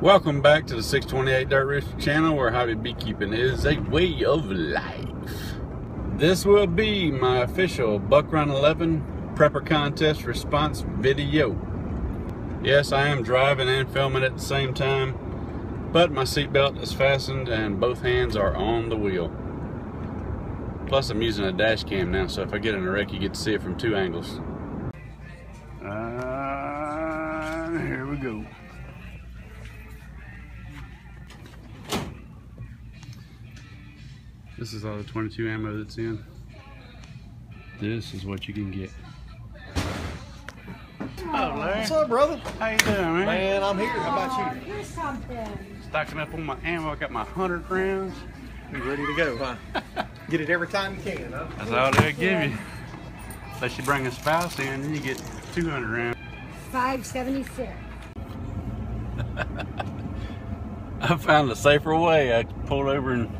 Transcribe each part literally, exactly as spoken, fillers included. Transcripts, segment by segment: Welcome back to the six twenty-eight Dirt Rooster Channel, where hobby beekeeping is a way of life. This will be my official Buck Run eleven Prepper Contest response video. Yes, I am driving and filming at the same time, but my seatbelt is fastened and both hands are on the wheel. Plus, I'm using a dash cam now, so if I get in a wreck, you get to see it from two angles. Uh, here we go. This is all the twenty-two ammo that's in. This is what you can get. Hello, Larry. What's up, brother? How you doing, man? Man, I'm here. How about you? Here's something. Stocking up on my ammo. I got my one hundred rounds. You ready to go, huh? Get it every time you can, huh? That's all they'll give yeah. you. Unless you bring a spouse in, then you get two hundred rounds. five seventy-six. I found a safer way. I pulled over and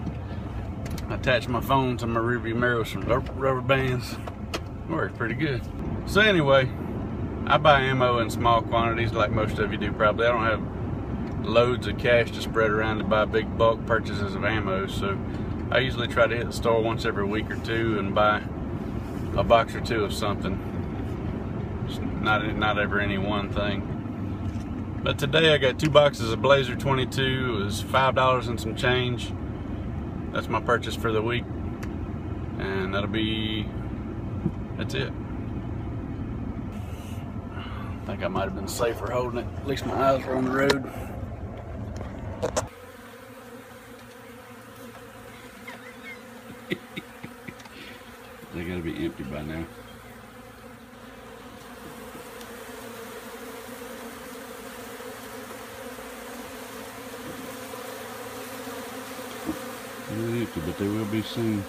attached my phone to my rearview mirror with some rubber bands. Worked pretty good. So anyway, I buy ammo in small quantities like most of you do probably. I don't have loads of cash to spread around to buy big bulk purchases of ammo, so I usually try to hit the store once every week or two and buy a box or two of something. It's not, not ever any one thing. But today I got two boxes of Blazer twenty-two. It was five dollars and some change. That's my purchase for the week, and that'll be, that's it. I think I might have been safer holding it. At least my eyes were on the road. They gotta be empty by now. But they will be soon.